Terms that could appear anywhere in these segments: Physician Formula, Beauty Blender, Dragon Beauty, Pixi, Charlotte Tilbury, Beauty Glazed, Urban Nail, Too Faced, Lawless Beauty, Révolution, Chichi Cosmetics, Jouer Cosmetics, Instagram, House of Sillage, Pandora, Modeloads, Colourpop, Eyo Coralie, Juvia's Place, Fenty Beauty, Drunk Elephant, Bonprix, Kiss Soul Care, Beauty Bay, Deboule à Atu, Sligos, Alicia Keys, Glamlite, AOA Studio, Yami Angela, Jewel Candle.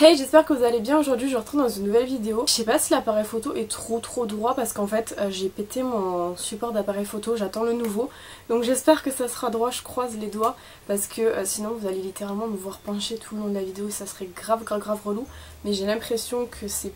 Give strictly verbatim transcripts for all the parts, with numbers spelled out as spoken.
Hey, j'espère que vous allez bien. Aujourd'hui je retourne dans une nouvelle vidéo. Je sais pas si l'appareil photo est trop trop droit parce qu'en fait euh, j'ai pété mon support d'appareil photo, j'attends le nouveau. Donc j'espère que ça sera droit, je croise les doigts parce que euh, sinon vous allez littéralement me voir pencher tout le long de la vidéo et ça serait grave grave grave relou. Mais j'ai l'impression que c'est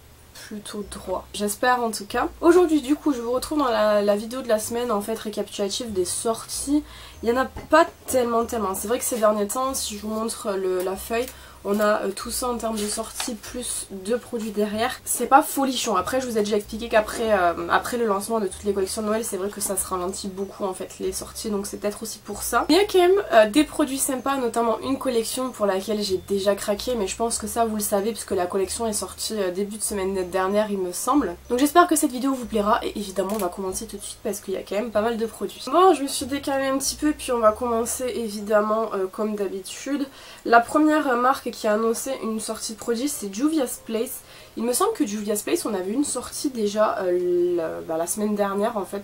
plutôt droit. J'espère en tout cas. Aujourd'hui du coup je vous retrouve dans la, la vidéo de la semaine en fait récapitulative des sorties. Il y en a pas tellement tellement. C'est vrai que ces derniers temps, si je vous montre le, la feuille, on a euh, tout ça en termes de sortie plus deux produits derrière. C'est pas folichon. Après je vous ai déjà expliqué qu'après euh, après le lancement de toutes les collections de Noël, c'est vrai que ça se ralentit beaucoup en fait les sorties, donc c'est peut-être aussi pour ça. Mais il y a quand même euh, des produits sympas, notamment une collection pour laquelle j'ai déjà craqué, mais je pense que ça vous le savez puisque la collection est sortie euh, début de semaine dernière il me semble. Donc j'espère que cette vidéo vous plaira et évidemment on va commencer tout de suite parce qu'il y a quand même pas mal de produits. Bon, je me suis décalée un petit peu puis on va commencer évidemment euh, comme d'habitude. La première marque qui a annoncé une sortie de produit, c'est Juvia's Place. Il me semble que Juvia's Place, on avait une sortie déjà euh, la, bah, la semaine dernière en fait.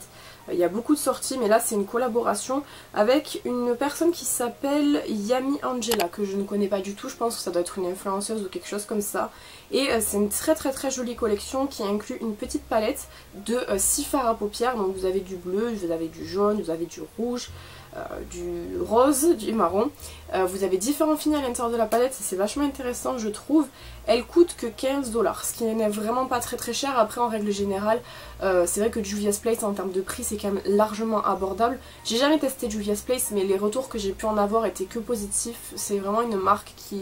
Il y a beaucoup de sorties, mais là c'est une collaboration avec une personne qui s'appelle Yami Angela, que je ne connais pas du tout, je pense que ça doit être une influenceuse ou quelque chose comme ça. Et euh, c'est une très très très jolie collection qui inclut une petite palette de six euh, fards à paupières, donc vous avez du bleu, vous avez du jaune, vous avez du rouge, euh, du rose, du marron. Euh, vous avez différents finis à l'intérieur de la palette, c'est vachement intéressant je trouve. Elle coûte que quinze dollars, ce qui n'est vraiment pas très très cher. Après en règle générale, euh, c'est vrai que Juvia's Place en termes de prix c'est quand même largement abordable. J'ai jamais testé Juvia's Place mais les retours que j'ai pu en avoir étaient que positifs. C'est vraiment une marque qui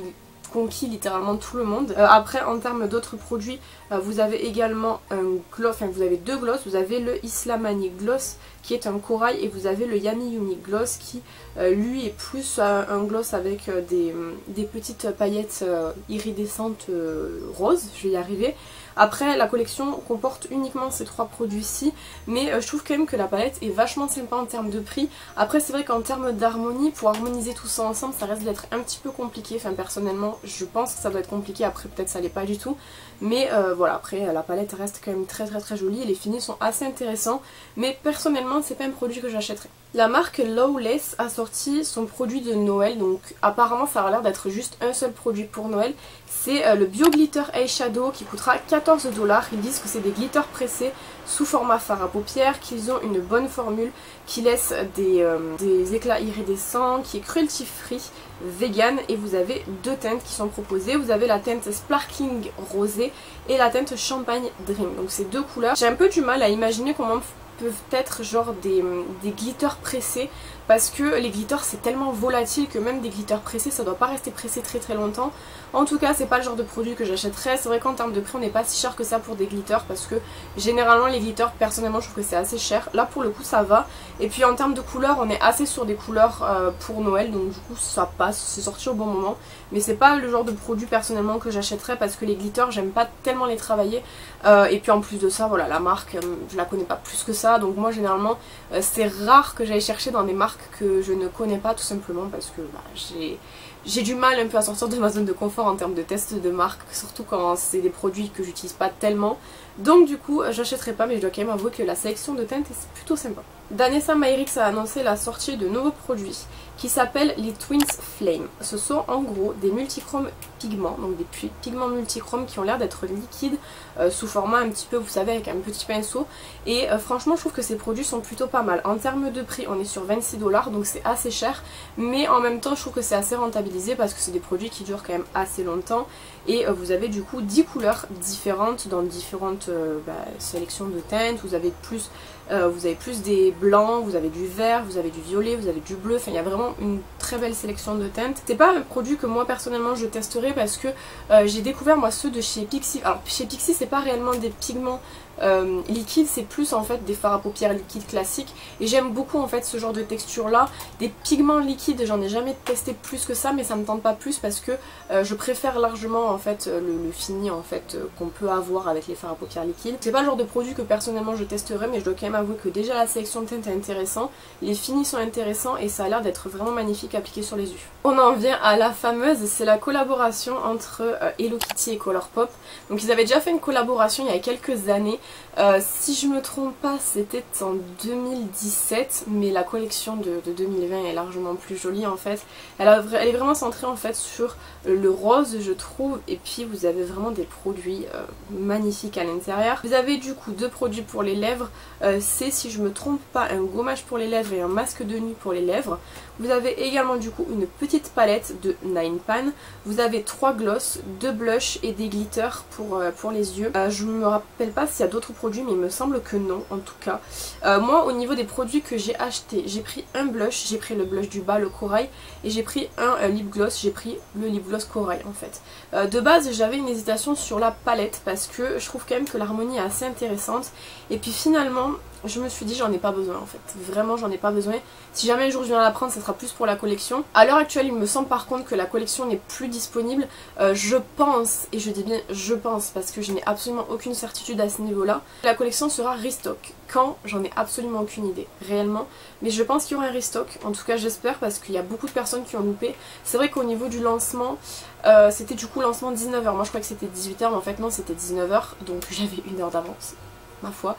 conquis littéralement tout le monde. Euh, après en termes d'autres produits, euh, vous avez également un gloss, enfin vous avez deux glosses, vous avez le Islamani gloss qui est un corail et vous avez le Yami Yumi gloss qui euh, lui est plus euh, un gloss avec euh, des, des petites paillettes euh, iridescentes euh, roses, je vais y arriver. Après la collection comporte uniquement ces trois produits-ci, mais euh, je trouve quand même que la palette est vachement sympa en termes de prix. Après c'est vrai qu'en termes d'harmonie, pour harmoniser tout ça ensemble ça reste d'être un petit peu compliqué, enfin personnellement je pense que ça doit être compliqué, après peut-être ça l'est pas du tout, mais euh, voilà, après la palette reste quand même très très très jolie et les finis sont assez intéressants, mais personnellement c'est pas un produit que j'achèterais. La marque Lawless a sorti son produit de Noël, donc apparemment ça a l'air d'être juste un seul produit pour Noël. C'est euh, le Bio Glitter Eyeshadow qui coûtera quatorze dollars. Ils disent que c'est des glitters pressés sous format fard à paupières, qu'ils ont une bonne formule qui laisse des, euh, des éclats iridescents, qui est cruelty free, vegan, et vous avez deux teintes qui sont proposées. Vous avez la teinte Sparkling Rosé et la teinte Champagne Dream, donc c'est deux couleurs. J'ai un peu du mal à imaginer comment peuvent être genre des, des glitters pressés parce que les glitters c'est tellement volatile que même des glitters pressés ça doit pas rester pressé très très longtemps. En tout cas c'est pas le genre de produit que j'achèterais. C'est vrai qu'en termes de prix on n'est pas si cher que ça pour des glitters parce que généralement les glitters personnellement je trouve que c'est assez cher, là pour le coup ça va. Et puis en termes de couleurs on est assez sur des couleurs euh, pour Noël, donc du coup ça passe, c'est sorti au bon moment, mais c'est pas le genre de produit personnellement que j'achèterais parce que les glitters j'aime pas tellement les travailler euh, et puis en plus de ça voilà la marque euh, je la connais pas plus que ça. Donc moi généralement euh, c'est rare que j'aille chercher dans des marques que je ne connais pas, tout simplement parce que bah, j'ai j'ai du mal un peu à sortir de ma zone de confort en termes de tests de marque, surtout quand c'est des produits que j'utilise pas tellement. Donc du coup j'achèterai pas, mais je dois quand même avouer que la sélection de teintes est plutôt sympa. Danessa Myricks a annoncé la sortie de nouveaux produits qui s'appellent les Twins Flame. Ce sont en gros des multichromes pigments, donc des pigments multichromes qui ont l'air d'être liquides euh, sous format un petit peu, vous savez, avec un petit pinceau. Et euh, franchement je trouve que ces produits sont plutôt pas mal. En termes de prix on est sur vingt-six dollars, donc c'est assez cher, mais en même temps je trouve que c'est assez rentabilisé parce que c'est des produits qui durent quand même assez longtemps. Et euh, vous avez du coup dix couleurs différentes dans différentes euh, bah, sélections de teintes. Vous avez plus Euh, vous avez plus des blancs, vous avez du vert, vous avez du violet, vous avez du bleu, enfin il y a vraiment une très belle sélection de teintes. C'est pas un produit que moi personnellement je testerai parce que euh, j'ai découvert moi ceux de chez Pixi. Alors chez Pixi c'est pas réellement des pigments Euh, liquide, c'est plus en fait des fards à paupières liquides classiques, et j'aime beaucoup en fait ce genre de texture là. Des pigments liquides j'en ai jamais testé plus que ça, mais ça me tente pas plus parce que euh, je préfère largement en fait le, le fini en fait euh, qu'on peut avoir avec les fards à paupières liquides. C'est pas le genre de produit que personnellement je testerais, mais je dois quand même avouer que déjà la sélection de teintes est intéressante, les finis sont intéressants et ça a l'air d'être vraiment magnifique qu'appliquer sur les yeux. On en vient à la fameuse, c'est la collaboration entre euh, Hello Kitty et Colourpop. Donc ils avaient déjà fait une collaboration il y a quelques années, euh, si je me trompe pas c'était en deux mille dix-sept, mais la collection de, de deux mille vingt est largement plus jolie en fait. Elle, a, elle est vraiment centrée en fait sur le rose je trouve, et puis vous avez vraiment des produits euh, magnifiques à l'intérieur. Vous avez du coup deux produits pour les lèvres, euh, c'est si je me trompe pas un gommage pour les lèvres et un masque de nuit pour les lèvres. Vous avez également du coup une petite palette de nine pan. Vous avez trois glosses, deux blushs et des glitters pour, euh, pour les yeux. Euh, je ne me rappelle pas s'il y a d'autres produits, mais il me semble que non en tout cas. Euh, moi au niveau des produits que j'ai acheté, j'ai pris un blush, j'ai pris le blush du bas, le corail, et j'ai pris un euh, lip gloss, j'ai pris le lip gloss corail en fait. Euh, de base j'avais une hésitation sur la palette parce que je trouve quand même que l'harmonie est assez intéressante, et puis finalement je me suis dit j'en ai pas besoin en fait, vraiment j'en ai pas besoin. Si jamais un jour je viens à la prendre, ça sera plus pour la collection. À l'heure actuelle il me semble par contre que la collection n'est plus disponible, euh, je pense, et je dis bien je pense parce que je n'ai absolument aucune certitude à ce niveau là, la collection sera restock. Quand, j'en ai absolument aucune idée réellement, mais je pense qu'il y aura un restock, en tout cas j'espère, parce qu'il y a beaucoup de personnes qui ont loupé. C'est vrai qu'au niveau du lancement, euh, c'était du coup lancement dix-neuf heures, moi je crois que c'était dix-huit heures mais en fait non c'était dix-neuf heures, donc j'avais une heure d'avance ma foi.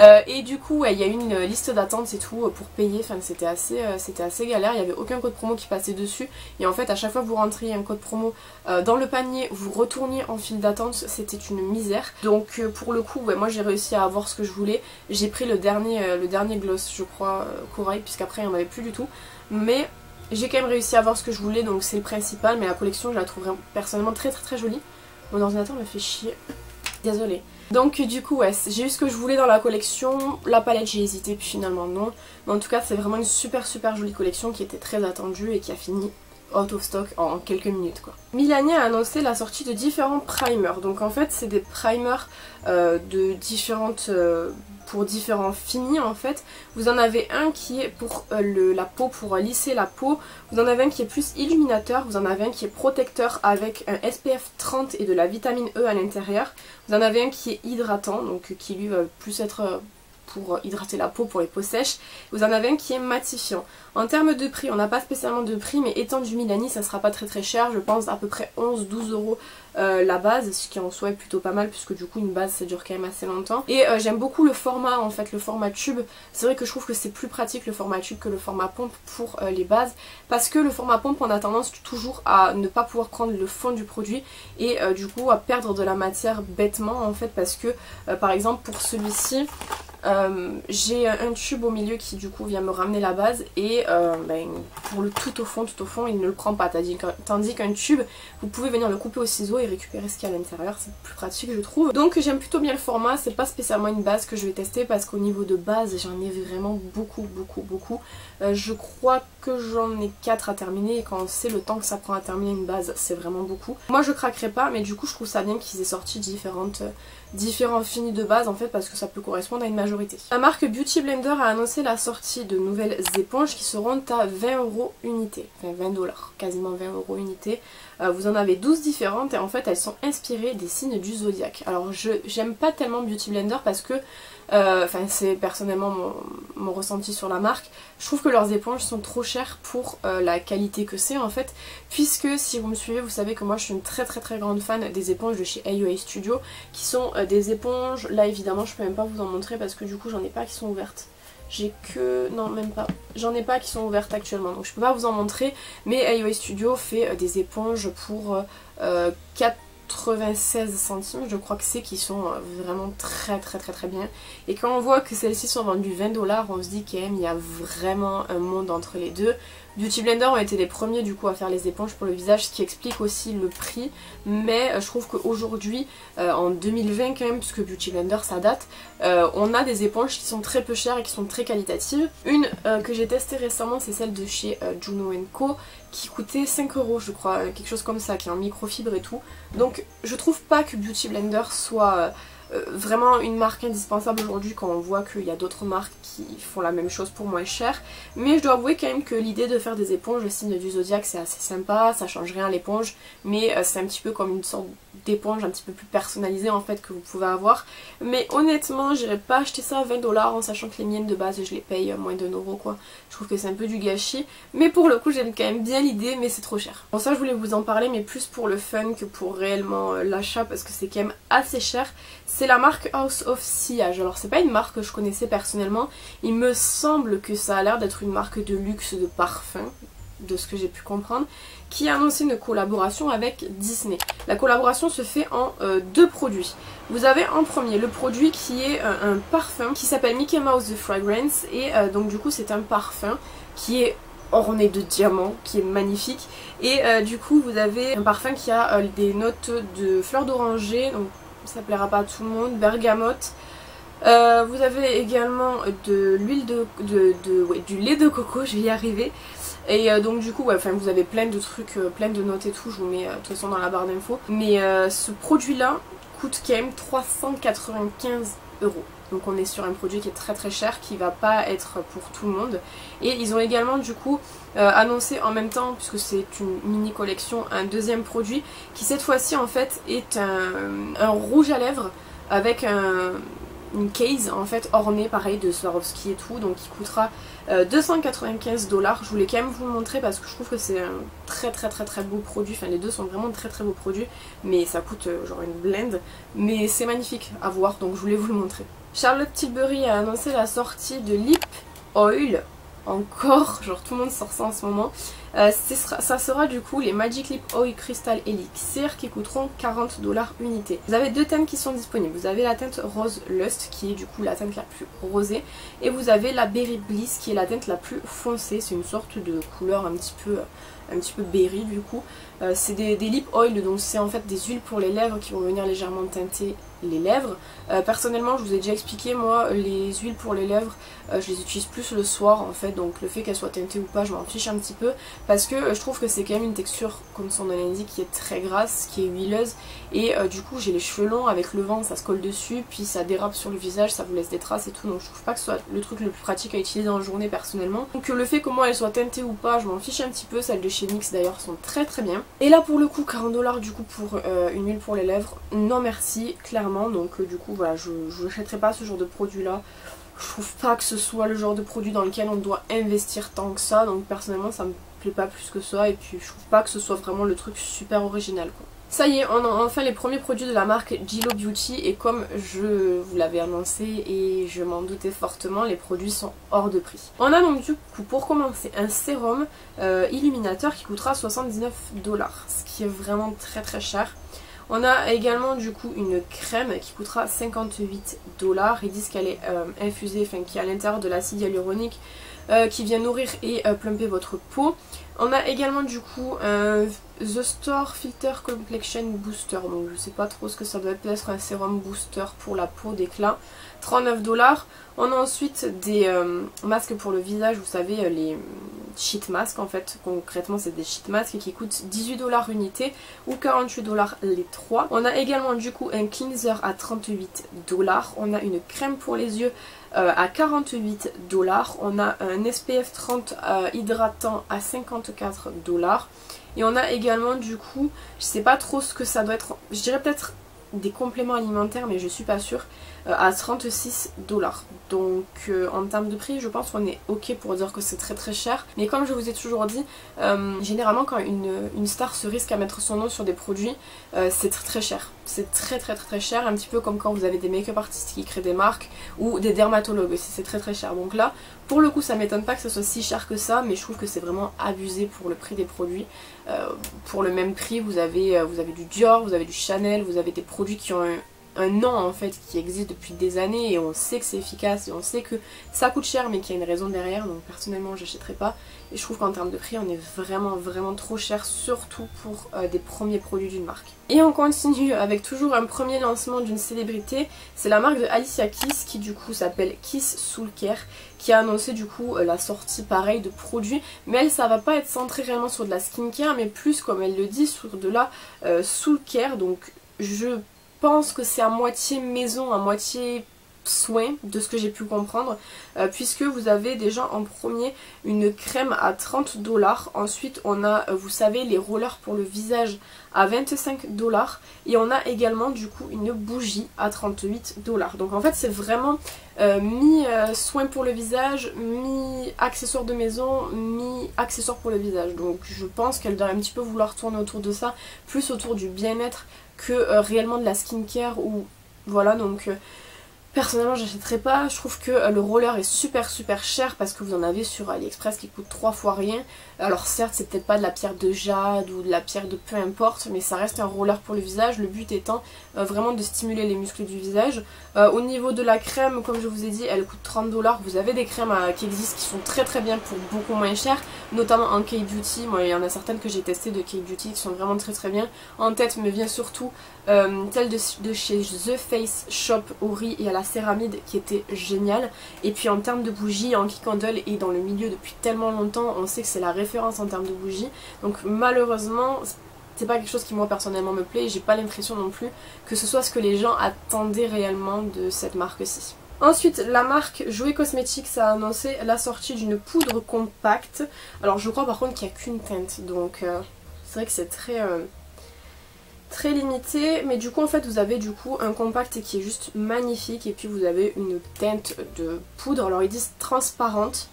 Euh, et du coup il y a eu une liste d'attente et tout pour payer, enfin, c'était assez, euh, c'était assez galère, il n'y avait aucun code promo qui passait dessus, et en fait à chaque fois que vous rentriez un code promo euh, dans le panier, vous retourniez en file d'attente, c'était une misère. Donc euh, pour le coup ouais, moi j'ai réussi à avoir ce que je voulais, j'ai pris le dernier, euh, le dernier gloss je crois euh, corail, puisqu'après il n'y en avait plus du tout, mais j'ai quand même réussi à avoir ce que je voulais, donc c'est le principal. Mais la collection je la trouve personnellement très très très jolie. Mon ordinateur me fait chier, désolée. Donc du coup ouais, j'ai eu ce que je voulais dans la collection, la palette j'ai hésité puis finalement non, mais en tout cas c'est vraiment une super super jolie collection qui était très attendue et qui a fini out of stock en quelques minutes quoi. Milani a annoncé la sortie de différents primers, donc en fait c'est des primers euh, de différentes... Euh, pour différents finis en fait. Vous en avez un qui est pour euh, le, la peau, pour euh, lisser la peau, vous en avez un qui est plus illuminateur, vous en avez un qui est protecteur avec un S P F trente et de la vitamine E à l'intérieur, vous en avez un qui est hydratant, donc qui lui va plus être... Euh, pour hydrater la peau, pour les peaux sèches. Vous en avez un qui est matifiant. En termes de prix, on n'a pas spécialement de prix, mais étant du Milani, ça ne sera pas très très cher. Je pense à peu près onze douze euros euh, la base, ce qui en soi est plutôt pas mal, puisque du coup une base ça dure quand même assez longtemps. Et euh, j'aime beaucoup le format en fait, le format tube. C'est vrai que je trouve que c'est plus pratique le format tube que le format pompe pour euh, les bases, parce que le format pompe on a tendance toujours à ne pas pouvoir prendre le fond du produit et euh, du coup à perdre de la matière bêtement en fait, parce que euh, par exemple pour celui-ci, Euh, j'ai un tube au milieu qui du coup vient me ramener la base, et euh, ben, pour le tout au fond, tout au fond il ne le prend pas, tandis qu'un tube vous pouvez venir le couper au ciseau et récupérer ce qu'il y a à l'intérieur, c'est plus pratique je trouve. Donc j'aime plutôt bien le format, c'est pas spécialement une base que je vais tester parce qu'au niveau de base j'en ai vraiment beaucoup beaucoup beaucoup, euh, je crois que j'en ai quatre à terminer, et quand on sait le temps que ça prend à terminer une base c'est vraiment beaucoup. Moi je craquerai pas, mais du coup je trouve ça bien qu'ils aient sorti différentes... Euh, différents finis de base en fait, parce que ça peut correspondre à une majorité. La marque Beauty Blender a annoncé la sortie de nouvelles éponges qui seront à vingt euros unité, enfin vingt dollars, quasiment vingt euros unité. Euh, vous en avez douze différentes, et en fait elles sont inspirées des signes du zodiaque. Alors je j'aime pas tellement Beauty Blender parce que enfin euh, c'est personnellement mon, mon ressenti sur la marque, je trouve que leurs éponges sont trop chères pour euh, la qualité que c'est en fait, puisque si vous me suivez vous savez que moi je suis une très très très grande fan des éponges de chez A O A Studio, qui sont euh, des éponges, là évidemment je peux même pas vous en montrer parce que du coup j'en ai pas qui sont ouvertes. J'ai que... non même pas, j'en ai pas qui sont ouvertes actuellement, donc je peux pas vous en montrer, mais A O A Studio fait euh, des éponges pour euh, quatre-vingt-seize centimes je crois que c'est, qui sont vraiment très très très très bien, et quand on voit que celles-ci sont vendues vingt dollars on se dit quand même il y a vraiment un monde entre les deux. Beauty Blender ont été les premiers du coup à faire les éponges pour le visage, ce qui explique aussi le prix, mais je trouve qu'aujourd'hui euh, en deux mille vingt quand même, puisque Beauty Blender ça date, euh, on a des éponges qui sont très peu chères et qui sont très qualitatives. Une euh, que j'ai testée récemment c'est celle de chez euh, Juno and Co qui coûtait cinq euros je crois, euh, quelque chose comme ça, qui est en microfibre et tout. Donc je trouve pas que Beauty Blender soit... Euh, Euh, vraiment une marque indispensable aujourd'hui quand on voit qu'il y a d'autres marques qui font la même chose pour moins cher, mais je dois avouer quand même que l'idée de faire des éponges au signe du zodiaque c'est assez sympa, ça change rien à l'éponge, mais euh, c'est un petit peu comme une sorte d'éponge un petit peu plus personnalisée en fait que vous pouvez avoir. Mais honnêtement, j'irai pas acheter ça à vingt dollars en sachant que les miennes de base je les paye moins d'un euro quoi. Je trouve que c'est un peu du gâchis. Mais pour le coup j'aime quand même bien l'idée, mais c'est trop cher. Bon ça je voulais vous en parler, mais plus pour le fun que pour réellement euh, l'achat, parce que c'est quand même assez cher. C'est la marque House of Sillage. Alors c'est pas une marque que je connaissais personnellement. Il me semble que ça a l'air d'être une marque de luxe de parfum, de ce que j'ai pu comprendre, qui a annoncé une collaboration avec Disney. La collaboration se fait en euh, deux produits. Vous avez en premier le produit qui est euh, un parfum qui s'appelle Mickey Mouse The Fragrance, et euh, donc du coup c'est un parfum qui est orné de diamants, qui est magnifique, et euh, du coup vous avez un parfum qui a euh, des notes de fleurs d'oranger, donc ça plaira pas à tout le monde, bergamote. Euh, vous avez également de l'huile de, de, de ouais, du lait de coco, je vais y arriver. Et euh, donc du coup, ouais, enfin, vous avez plein de trucs, euh, plein de notes et tout, je vous mets euh, de toute façon dans la barre d'infos. Mais euh, ce produit-là coûte quand même trois cent quatre-vingt-quinze euros. Donc on est sur un produit qui est très très cher, qui va pas être pour tout le monde. Et ils ont également du coup euh, annoncé en même temps, puisque c'est une mini collection, un deuxième produit qui cette fois-ci en fait est un, un rouge à lèvres avec un... une case en fait ornée pareil de Swarovski et tout, donc qui coûtera euh, deux cent quatre-vingt-quinze dollars. Je voulais quand même vous le montrer parce que je trouve que c'est un très très très très beau produit, enfin les deux sont vraiment très très beaux produits, mais ça coûte euh, genre une blende, mais c'est magnifique à voir, donc je voulais vous le montrer. Charlotte Tilbury a annoncé la sortie de Lip Oil, encore, genre tout le monde sort ça en ce moment. Euh, ça sera du coup les Magic Lip Oil Crystal Elixir qui coûteront quarante dollars unité. Vous avez deux teintes qui sont disponibles. Vous avez la teinte Rose Lust qui est du coup la teinte la plus rosée, et vous avez la Berry Bliss qui est la teinte la plus foncée. C'est une sorte de couleur un petit peu, un petit peu berry du coup. Euh, c'est des, des lip oil, donc c'est en fait des huiles pour les lèvres qui vont venir légèrement teinter les lèvres. Euh, personnellement je vous ai déjà expliqué, moi les huiles pour les lèvres euh, je les utilise plus le soir en fait, donc le fait qu'elles soient teintées ou pas je m'en fiche un petit peu, parce que euh, je trouve que c'est quand même une texture, comme son nom l'indique, qui est très grasse, qui est huileuse, et euh, du coup j'ai les cheveux longs, avec le vent ça se colle dessus, puis ça dérape sur le visage, ça vous laisse des traces et tout, donc je trouve pas que ce soit le truc le plus pratique à utiliser dans la journée personnellement. Donc le fait que moi elles soient teintées ou pas je m'en fiche un petit peu. Celles de chez N Y X d'ailleurs sont très très bien. Et là pour le coup quarante dollars du coup pour euh, une huile pour les lèvres, non merci clairement. Donc euh, du coup voilà, je n'achèterai pas ce genre de produit là. Je trouve pas que ce soit le genre de produit dans lequel on doit investir tant que ça, donc personnellement ça me plaît pas plus que ça, et puis je trouve pas que ce soit vraiment le truc super original quoi. Ça y est, on a enfin les premiers produits de la marque Gillo Beauty, et comme je vous l'avais annoncé et je m'en doutais fortement, les produits sont hors de prix. On a donc du coup pour commencer un sérum euh, illuminateur qui coûtera soixante-dix-neuf dollars, ce qui est vraiment très très cher. On a également du coup une crème qui coûtera cinquante-huit dollars. Ils disent qu'elle est euh, infusée, enfin qui est à l'intérieur de l'acide hyaluronique euh, qui vient nourrir et euh, plumper votre peau. On a également du coup un The Store Filter Complexion Booster. Donc je sais pas trop ce que ça doit être, peut-être un sérum booster pour la peau d'éclat. trente-neuf dollars. On a ensuite des euh, masques pour le visage, vous savez les sheet masks en fait, concrètement c'est des sheet masks qui coûtent dix-huit dollars unité ou quarante-huit dollars les trois. On a également du coup un cleanser à trente-huit dollars, on a une crème pour les yeux euh, à quarante-huit dollars, on a un S P F trente euh, hydratant à cinquante-quatre dollars, et on a également du coup, je sais pas trop ce que ça doit être, je dirais peut-être des compléments alimentaires mais je suis pas sûre, euh, à trente-six dollars. Donc euh, en termes de prix je pense qu'on est ok pour dire que c'est très très cher, mais comme je vous ai toujours dit euh, généralement quand une, une star se risque à mettre son nom sur des produits euh, c'est très très cher, c'est très très très très cher, un petit peu comme quand vous avez des make-up artistes qui créent des marques ou des dermatologues aussi, c'est très très cher. Donc là pour le coup ça m'étonne pas que ça soit si cher que ça, mais je trouve que c'est vraiment abusé pour le prix des produits. Euh, pour le même prix vous avez, vous avez du Dior, vous avez du Chanel, vous avez des produits produits qui ont un, un nom en fait qui existe depuis des années, et on sait que c'est efficace et on sait que ça coûte cher mais qu'il y a une raison derrière, donc personnellement j'achèterai pas, et je trouve qu'en termes de prix on est vraiment vraiment trop cher, surtout pour euh, des premiers produits d'une marque. Et on continue avec toujours un premier lancement d'une célébrité, c'est la marque de Alicia Keys qui du coup s'appelle Kiss Soul Care, qui a annoncé du coup la sortie pareil de produits, mais elle ça va pas être centré réellement sur de la skincare mais plus comme elle le dit sur de la euh, soul care. Donc je pense que c'est à moitié maison, à moitié soin de ce que j'ai pu comprendre, euh, puisque vous avez déjà en premier une crème à trente dollars, ensuite on a, vous savez, les rollers pour le visage à vingt-cinq dollars et on a également du coup une bougie à trente-huit dollars. Donc en fait c'est vraiment euh, mi euh, soin pour le visage, mi accessoire de maison, mi accessoire pour le visage. Donc je pense qu'elle doit un petit peu vouloir tourner autour de ça, plus autour du bien-être que euh, réellement de la skincare ou voilà. Donc euh, personnellement j'achèterai pas, je trouve que euh, le roller est super super cher parce que vous en avez sur AliExpress qui coûte trois fois rien. Alors certes c'est peut-être pas de la pierre de jade ou de la pierre de peu importe, mais ça reste un roller pour le visage, le but étant euh, vraiment de stimuler les muscles du visage. Euh, au niveau de la crème, comme je vous ai dit, elle coûte trente dollars, vous avez des crèmes euh, qui existent qui sont très très bien pour beaucoup moins cher, notamment en K-Beauty. Moi il y en a certaines que j'ai testées de K-Beauty qui sont vraiment très très bien. En tête me vient surtout euh, celle de, de chez The Face Shop au riz et à la céramide qui était géniale. Et puis en termes de bougies, Yankee Candle est dans le milieu depuis tellement longtemps, on sait que c'est la référence en termes de bougies, donc malheureusement c'est pas quelque chose qui moi personnellement me plaît et j'ai pas l'impression non plus que ce soit ce que les gens attendaient réellement de cette marque-ci. Ensuite, la marque Jouer Cosmetics a annoncé la sortie d'une poudre compacte. Alors je crois par contre qu'il n'y a qu'une teinte, donc euh, c'est vrai que c'est très... Euh... très limité, mais du coup en fait vous avez du coup un compact qui est juste magnifique et puis vous avez une teinte de poudre. Alors ils disent transparente,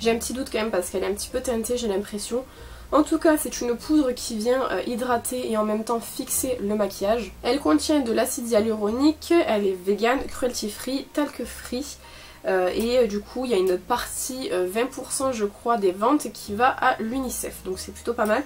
j'ai un petit doute quand même parce qu'elle est un petit peu teintée, j'ai l'impression. En tout cas c'est une poudre qui vient hydrater et en même temps fixer le maquillage. Elle contient de l'acide hyaluronique, elle est vegan, cruelty free, talc free. Euh, et euh, du coup il y a une partie euh, vingt pour cent je crois des ventes qui va à l'UNICEF, donc c'est plutôt pas mal.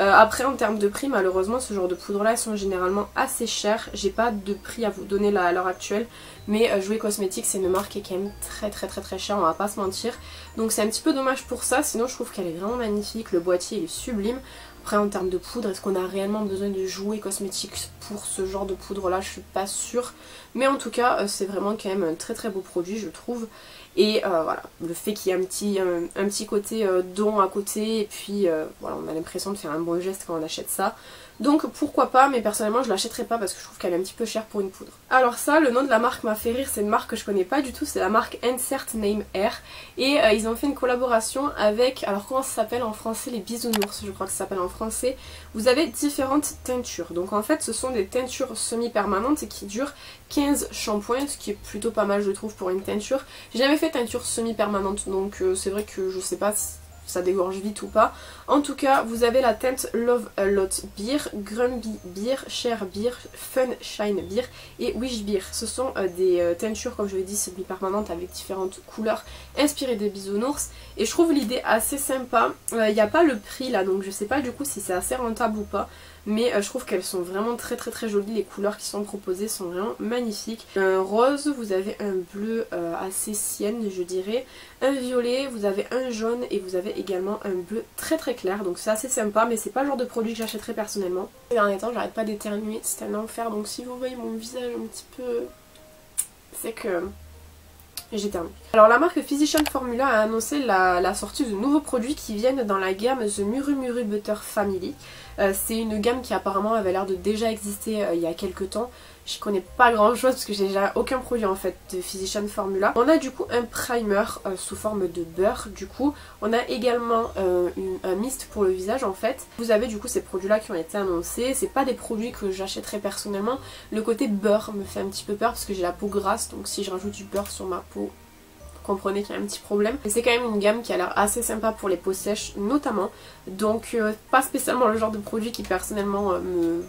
Euh, après en termes de prix, malheureusement ce genre de poudre là elles sont généralement assez chères, j'ai pas de prix à vous donner là à l'heure actuelle, mais euh, Jouer Cosmetics c'est une marque qui est quand même très très très très chère, on va pas se mentir, donc c'est un petit peu dommage pour ça, sinon je trouve qu'elle est vraiment magnifique, le boîtier il est sublime. Après en termes de poudre, est-ce qu'on a réellement besoin de Jouer Cosmetics pour ce genre de poudre là, je suis pas sûre. Mais en tout cas c'est vraiment quand même un très très beau produit je trouve. Et euh, voilà, le fait qu'il y ait un petit, un, un petit côté euh, don à côté, et puis euh, voilà, on a l'impression de faire un bon geste quand on achète ça. Donc pourquoi pas, mais personnellement je l'achèterai pas parce que je trouve qu'elle est un petit peu chère pour une poudre. Alors ça, le nom de la marque m'a fait rire, c'est une marque que je connais pas du tout, c'est la marque Insert Name Air. Et euh, ils ont fait une collaboration avec, alors comment ça s'appelle en français, les bisounours je crois que ça s'appelle en français. Vous avez différentes teintures, donc en fait ce sont des teintures semi-permanentes qui durent quinze shampoings, ce qui est plutôt pas mal je trouve pour une teinture. J'ai jamais fait teinture semi-permanente, donc euh, c'est vrai que je sais pas si ça dégorge vite ou pas. En tout cas vous avez la teinte Love a Lot Beer, Grumpy Beer, Share Beer, Fun Shine Beer et Wish Beer. Ce sont euh, des euh, teintures comme je l'ai dit semi-permanentes avec différentes couleurs inspirées des bisounours, et je trouve l'idée assez sympa. Il euh, n'y a pas le prix là, donc je sais pas du coup si c'est assez rentable ou pas, mais euh, je trouve qu'elles sont vraiment très très très jolies, les couleurs qui sont proposées sont vraiment magnifiques. Un rose, vous avez un bleu euh, assez sienne je dirais, un violet, vous avez un jaune et vous avez également un bleu très très clair, donc c'est assez sympa, mais c'est pas le genre de produit que j'achèterais personnellement. Ces derniers temps j'arrête pas d'éternuer, c'est un enfer, donc si vous voyez mon visage un petit peu, c'est que... j'éternue. Alors la marque Physician Formula a annoncé la, la sortie de nouveaux produits qui viennent dans la gamme The Murumuru Butter Family. Euh, c'est une gamme qui apparemment avait l'air de déjà exister euh, il y a quelques temps. Je connais pas grand chose parce que j'ai déjà aucun produit en fait de Physician Formula. On a du coup un primer euh, sous forme de beurre du coup. On a également euh, une, un mist pour le visage en fait. Vous avez du coup ces produits là qui ont été annoncés. C'est pas des produits que j'achèterai personnellement. Le côté beurre me fait un petit peu peur parce que j'ai la peau grasse. Donc si je rajoute du beurre sur ma peau, comprenez qu'il y a un petit problème. C'est quand même une gamme qui a l'air assez sympa pour les peaux sèches notamment. Donc euh, pas spécialement le genre de produit qui personnellement euh, me...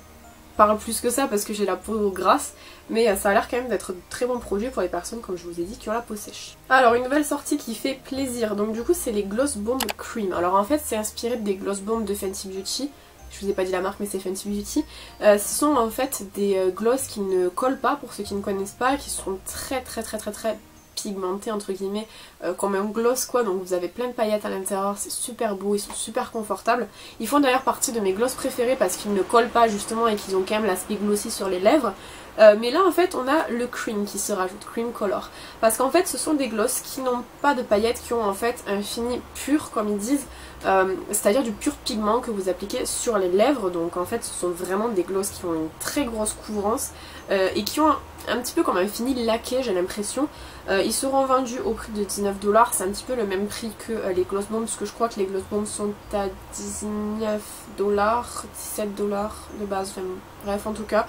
parle plus que ça parce que j'ai la peau grasse, mais ça a l'air quand même d'être de très bons produits pour les personnes comme je vous ai dit qui ont la peau sèche. Alors une nouvelle sortie qui fait plaisir, donc du coup c'est les Gloss Bomb Cream. Alors en fait c'est inspiré des Gloss Bomb de Fenty Beauty, je vous ai pas dit la marque mais c'est Fenty Beauty. Euh, ce sont en fait des gloss qui ne collent pas pour ceux qui ne connaissent pas, qui sont très très très très très pigmenté entre guillemets, euh, comme un gloss quoi, donc vous avez plein de paillettes à l'intérieur, c'est super beau, ils sont super confortables. Ils font d'ailleurs partie de mes gloss préférés parce qu'ils ne collent pas justement et qu'ils ont quand même l'aspect glossy sur les lèvres. Euh, mais là en fait on a le cream qui se rajoute, cream color, parce qu'en fait ce sont des gloss qui n'ont pas de paillettes, qui ont en fait un fini pur comme ils disent. euh, c'est-à-dire du pur pigment que vous appliquez sur les lèvres. Donc en fait ce sont vraiment des glosses qui ont une très grosse couvrance euh, et qui ont un, un petit peu quand même fini laqué, j'ai l'impression. Euh, ils seront vendus au prix de dix-neuf dollars, c'est un petit peu le même prix que euh, les gloss bombs, parce que je crois que les gloss bombs sont à dix-neuf dollars, dix-sept dollars de base, enfin, bref en tout cas.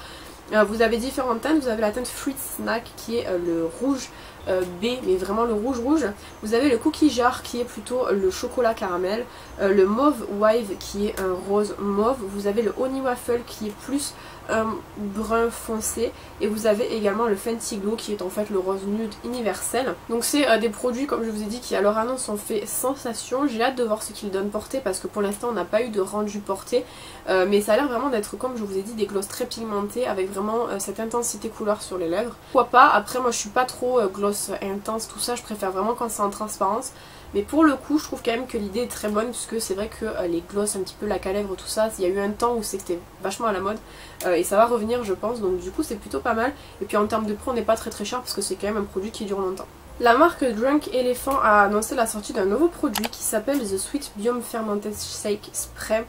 Euh, vous avez différentes teintes, vous avez la teinte Fruit Snack qui est euh, le rouge euh, B, mais vraiment le rouge rouge. Vous avez le Cookie Jar qui est plutôt le chocolat caramel, euh, le Mauve Wive qui est un rose mauve, vous avez le Honey Waffle qui est plus un brun foncé, et vous avez également le Fenty Glow qui est en fait le rose nude universel. Donc c'est euh, des produits, comme je vous ai dit, qui à leur annonce ont fait sensation. J'ai hâte de voir ce qu'ils donnent porté parce que pour l'instant on n'a pas eu de rendu porté, euh, mais ça a l'air vraiment d'être, comme je vous ai dit, des glosses très pigmentées avec vraiment euh, cette intensité couleur sur les lèvres. Pourquoi pas, après moi je suis pas trop euh, gloss intense tout ça, je préfère vraiment quand c'est en transparence. Mais pour le coup, je trouve quand même que l'idée est très bonne, puisque c'est vrai que euh, les glosses, un petit peu laque à lèvres, tout ça, il y a eu un temps où c'était vachement à la mode, euh, et ça va revenir je pense, donc du coup c'est plutôt pas mal. Et puis en termes de prix, on n'est pas très très cher, parce que c'est quand même un produit qui dure longtemps. La marque Drunk Elephant a annoncé la sortie d'un nouveau produit qui s'appelle The Sweet Biome Fermented Shake Spray.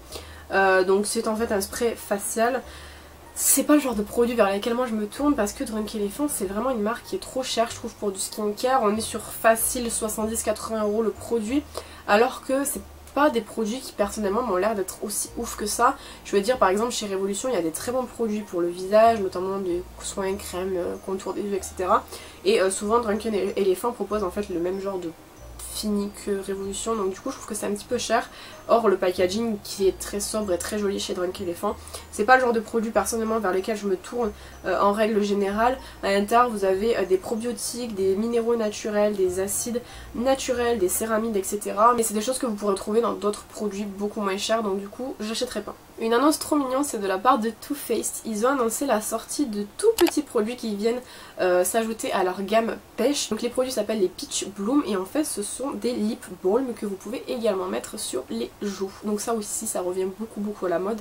Euh, donc c'est en fait un spray facial. C'est pas le genre de produit vers lequel moi je me tourne, parce que Drunk Elephant c'est vraiment une marque qui est trop chère je trouve pour du skincare. On est sur facile soixante-dix à quatre-vingts euros le produit, alors que c'est pas des produits qui personnellement m'ont l'air d'être aussi ouf que ça. Je veux dire, par exemple chez Révolution il y a des très bons produits pour le visage, notamment des soins, crèmes, contours des yeux, et cetera. Et euh, souvent Drunk Elephant propose en fait le même genre de fini que Révolution, donc du coup je trouve que c'est un petit peu cher. Or le packaging qui est très sobre et très joli chez Drunk Elephant, c'est pas le genre de produit personnellement vers lequel je me tourne euh, en règle générale. À l'intérieur vous avez euh, des probiotiques, des minéraux naturels, des acides naturels, des céramides, et cetera. Mais c'est des choses que vous pourrez trouver dans d'autres produits beaucoup moins chers, donc du coup j'achèterai pas. Une annonce trop mignonne, c'est de la part de Too Faced. Ils ont annoncé la sortie de tout petits produits qui viennent euh, s'ajouter à leur gamme pêche. Donc les produits s'appellent les Peach Bloom, et en fait ce sont des lip balms que vous pouvez également mettre sur les joues. Donc ça aussi ça revient beaucoup beaucoup à la mode.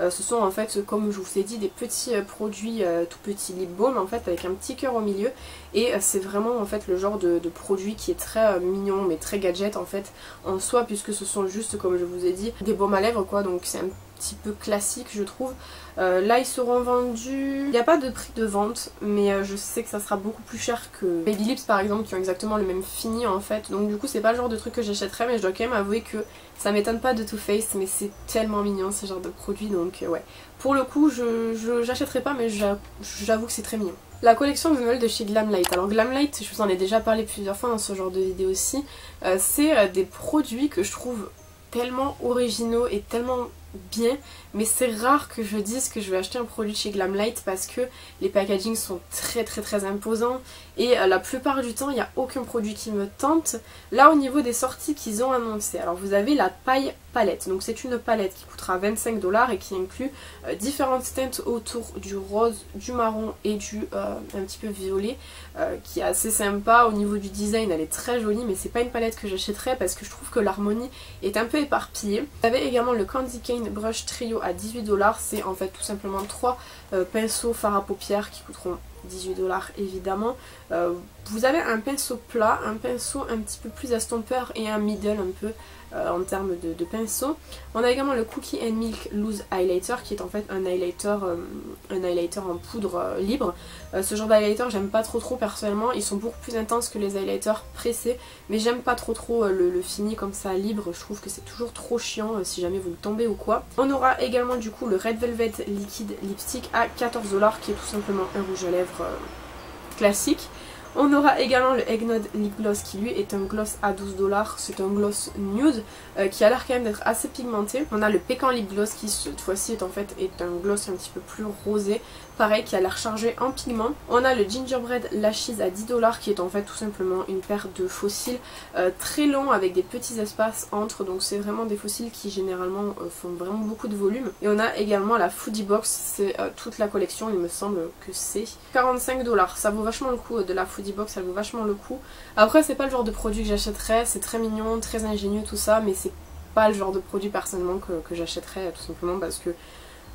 Euh, ce sont en fait, comme je vous ai dit, des petits produits euh, tout petits lip balm en fait avec un petit cœur au milieu, et euh, c'est vraiment en fait le genre de, de produit qui est très euh, mignon mais très gadget en fait en soi, puisque ce sont juste, comme je vous ai dit, des baumes à lèvres quoi, donc c'est un petit peu classique je trouve. Euh, là ils seront vendus, il n'y a pas de prix de vente, mais euh, je sais que ça sera beaucoup plus cher que Baby Lips par exemple, qui ont exactement le même fini en fait. Donc du coup c'est pas le genre de truc que j'achèterais, mais je dois quand même avouer que ça m'étonne pas de Too Faced, mais c'est tellement mignon ce genre de produit, donc euh, ouais, pour le coup je j'achèterai pas, mais j'avoue que c'est très mignon. La collection nouvelle de chez Glamlite. Alors Glamlite, je vous en ai déjà parlé plusieurs fois dans ce genre de vidéo aussi, euh, c'est euh, des produits que je trouve tellement originaux et tellement bien, mais c'est rare que je dise que je vais acheter un produit chez Glamlite, parce que les packagings sont très très très imposants et la plupart du temps il n'y a aucun produit qui me tente. Là au niveau des sorties qu'ils ont annoncées, alors vous avez la paille palette, donc c'est une palette qui coûtera vingt-cinq dollars et qui inclut euh, différentes teintes autour du rose, du marron et du euh, un petit peu violet, euh, qui est assez sympa. Au niveau du design elle est très jolie, mais c'est pas une palette que j'achèterais parce que je trouve que l'harmonie est un peu éparpillée. Vous avez également le Candy Cane Brush Trio à dix-huit dollars, c'est en fait tout simplement trois euh, pinceaux fard à paupières qui coûteront dix-huit dollars évidemment. Euh, vous avez un pinceau plat, un pinceau un petit peu plus estompeur et un middle un peu euh, en termes de, de pinceau. On a également le Cookie and Milk Loose Highlighter qui est en fait un highlighter, euh, un highlighter en poudre euh, libre. Euh, ce genre d'highlighter j'aime pas trop trop personnellement, ils sont beaucoup plus intenses que les highlighters pressés, mais j'aime pas trop trop euh, le, le fini comme ça libre, je trouve que c'est toujours trop chiant euh, si jamais vous le tombez ou quoi. On aura également du coup le Red Velvet Liquid Lipstick à quatorze dollars qui est tout simplement un rouge à lèvres classique. On aura également le Eggnog Lip Gloss qui lui est un gloss à douze dollars, c'est un gloss nude euh, qui a l'air quand même d'être assez pigmenté. On a le Pécan Lip Gloss qui cette fois-ci est en fait est un gloss un petit peu plus rosé, pareil qui a l'air chargé en pigments. On a le Gingerbread Lashes à dix dollars qui est en fait tout simplement une paire de faux cils euh, très longs avec des petits espaces entre, donc c'est vraiment des faux cils qui généralement euh, font vraiment beaucoup de volume. Et on a également la Foodie Box, c'est euh, toute la collection il me semble que c'est quarante-cinq dollars, ça vaut vachement le coup euh, de la Foodie Box, ça vaut vachement le coup. Après c'est pas le genre de produit que j'achèterais, c'est très mignon, très ingénieux tout ça, mais c'est pas le genre de produit personnellement que, que j'achèterais, tout simplement parce que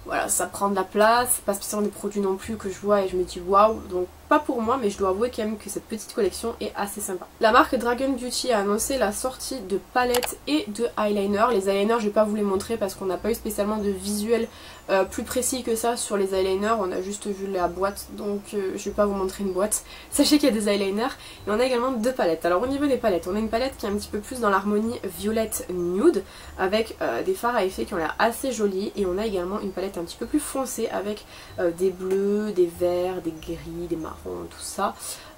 voilà, ça prend de la place, c'est pas spécialement des produits non plus que je vois et je me dis waouh, donc pas pour moi, mais je dois avouer quand même que cette petite collection est assez sympa. La marque Dragon Beauty a annoncé la sortie de palettes et de eyeliner. Les eyeliners, je vais pas vous les montrer parce qu'on n'a pas eu spécialement de visuel euh, plus précis que ça sur les eyeliners. On a juste vu la boîte, donc euh, je vais pas vous montrer une boîte. Sachez qu'il y a des eyeliners et on a également deux palettes. Alors au niveau des palettes, on a une palette qui est un petit peu plus dans l'harmonie violette nude avec euh, des fards à effet qui ont l'air assez jolis, et on a également une palette un petit peu plus foncée avec euh, des bleus, des verts, des gris, des marrons, tout ça.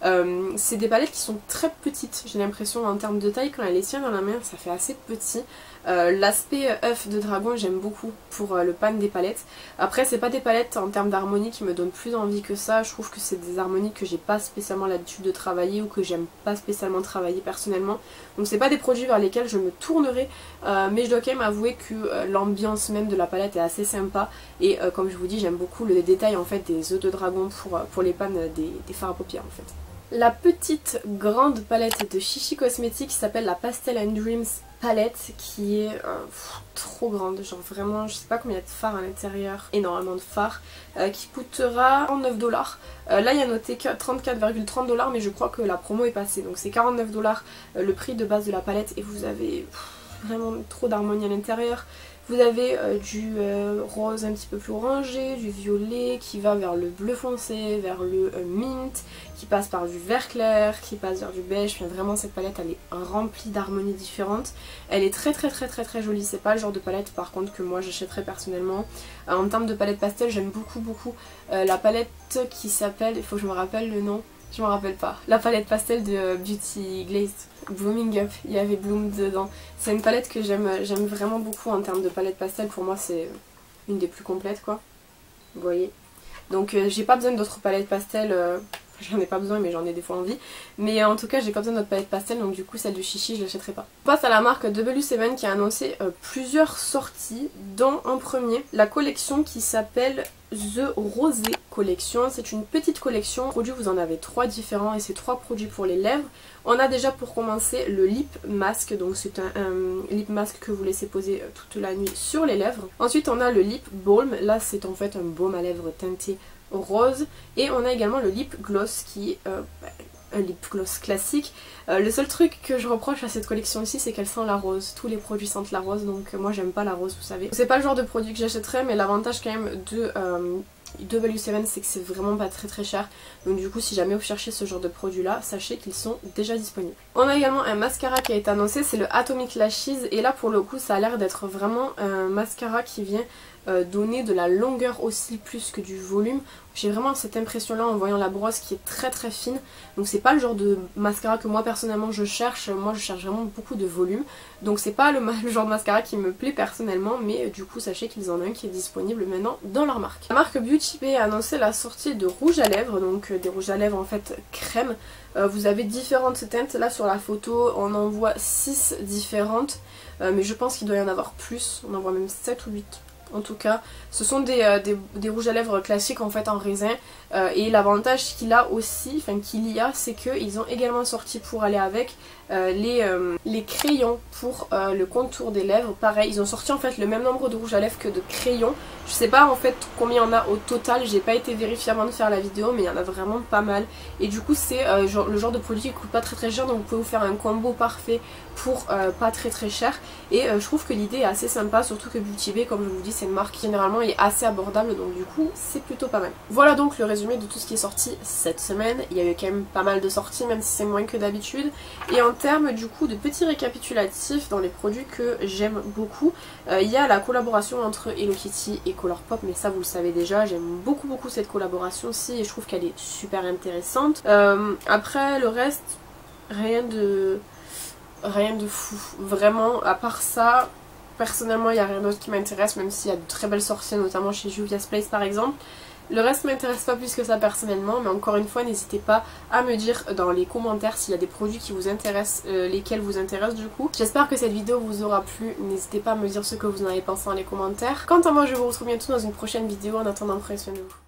Euh, c'est des palettes qui sont très petites, j'ai l'impression, en termes de taille. Quand elle les tient dans la main, ça fait assez petit. Euh, l'aspect œuf de dragon, j'aime beaucoup pour euh, le pan des palettes. Après, c'est pas des palettes en termes d'harmonie qui me donnent plus envie que ça. Je trouve que c'est des harmonies que j'ai pas spécialement l'habitude de travailler, ou que j'aime pas spécialement travailler personnellement. Donc c'est pas des produits vers lesquels je me tournerai, euh, mais je dois quand même avouer que euh, l'ambiance même de la palette est assez sympa. Et euh, comme je vous dis, j'aime beaucoup le détail en fait des œufs de dragon pour, pour les pannes des, des fards à paupières en fait. La petite grande palette de Chichi Cosmetics s'appelle la Pastel and Dreams palette, qui est euh, pff, trop grande, genre vraiment je sais pas combien il y a de fards à l'intérieur, énormément de fards, euh, qui coûtera trente-neuf dollars. Euh, là il y a noté trente-quatre virgule trente dollars, mais je crois que la promo est passée, donc c'est quarante-neuf dollars euh, le prix de base de la palette, et vous avez pff, vraiment trop d'harmonie à l'intérieur. Vous avez euh, du euh, rose un petit peu plus orangé, du violet qui va vers le bleu foncé, vers le euh, mint, qui passe par du vert clair, qui passe vers du beige. Enfin, vraiment cette palette elle est remplie d'harmonies différentes. Elle est très très très très très jolie. C'est pas le genre de palette par contre que moi j'achèterais personnellement. Euh, en termes de palette pastel, j'aime beaucoup beaucoup euh, la palette qui s'appelle, il faut que je me rappelle le nom, je m'en rappelle pas, la palette pastel de euh, Beauty Glazed. Blooming Up, il y avait Bloom dedans. C'est une palette que j'aime j'aime vraiment beaucoup en termes de palette pastel. Pour moi, c'est une des plus complètes, quoi. Vous voyez. Donc, euh, j'ai pas besoin d'autres palettes pastel. Euh, j'en ai pas besoin, mais j'en ai des fois envie. Mais euh, en tout cas, j'ai pas besoin d'autres palettes pastel. Donc, du coup, celle de Chichi, je l'achèterai pas. On passe à la marque W sept qui a annoncé euh, plusieurs sorties, dont en premier la collection qui s'appelle The Rosé Collection. C'est une petite collection. Produits, vous en avez trois différents et c'est trois produits pour les lèvres. On a déjà pour commencer le lip mask, donc c'est un, un lip mask que vous laissez poser toute la nuit sur les lèvres. Ensuite on a le lip balm, là c'est en fait un baume à lèvres teinté rose, et on a également le lip gloss qui est euh, un lip gloss classique. Euh, le seul truc que je reproche à cette collection ici, c'est qu'elle sent la rose. Tous les produits sentent la rose, donc moi j'aime pas la rose, vous savez. C'est pas le genre de produit que j'achèterais, mais l'avantage quand même de euh, W sept, c'est que c'est vraiment pas très très cher. Donc du coup, si jamais vous cherchez ce genre de produit là, sachez qu'ils sont déjà disponibles. On a également un mascara qui a été annoncé, c'est le Atomic Lashes, et là pour le coup ça a l'air d'être vraiment un mascara qui vient euh, donner de la longueur aussi plus que du volume. J'ai vraiment cette impression là en voyant la brosse qui est très très fine. Donc c'est pas le genre de mascara que moi personnellement je cherche. Moi je cherche vraiment beaucoup de volume, donc c'est pas le, le genre de mascara qui me plaît personnellement, mais du coup sachez qu'ils en ont un qui est disponible maintenant dans leur marque. La marque Beauty Bay a annoncé la sortie de rouges à lèvres, donc des rouges à lèvres en fait crème. Euh, vous avez différentes teintes, là sur la photo on en voit six différentes, euh, mais je pense qu'il doit y en avoir plus, on en voit même sept ou huit. En tout cas, ce sont des, euh, des, des rouges à lèvres classiques en fait en raisin. Euh, et l'avantage qu'il a aussi, enfin qu'il y a, c'est qu'ils ont également sorti pour aller avec euh, les, euh, les crayons pour euh, le contour des lèvres. Pareil, ils ont sorti en fait le même nombre de rouges à lèvres que de crayons. Je sais pas en fait combien il y en a au total, j'ai pas été vérifiée avant de faire la vidéo, mais il y en a vraiment pas mal. Et du coup, c'est euh, le genre de produit qui coûte pas très très cher, donc vous pouvez vous faire un combo parfait pour euh, pas très très cher. Et euh, je trouve que l'idée est assez sympa, surtout que Beauty Bay, comme je vous dis, c'est une marque qui généralement est assez abordable, donc du coup c'est plutôt pas mal. Voilà donc le résumé de tout ce qui est sorti cette semaine. Il y a eu quand même pas mal de sorties, même si c'est moins que d'habitude. Et en termes du coup de petits récapitulatifs dans les produits que j'aime beaucoup, euh, il y a la collaboration entre Hello Kitty et Colourpop, mais ça vous le savez déjà, j'aime beaucoup beaucoup cette collaboration-ci et je trouve qu'elle est super intéressante. Euh, après le reste, rien de rien de fou, vraiment, à part ça. Personnellement, il n'y a rien d'autre qui m'intéresse, même s'il y a de très belles sorties, notamment chez Juvia's Place par exemple. Le reste ne m'intéresse pas plus que ça personnellement, mais encore une fois, n'hésitez pas à me dire dans les commentaires s'il y a des produits qui vous intéressent, euh, lesquels vous intéressent du coup. J'espère que cette vidéo vous aura plu, n'hésitez pas à me dire ce que vous en avez pensé dans les commentaires. Quant à moi, je vous retrouve bientôt dans une prochaine vidéo, en attendant, prenez soin de vous.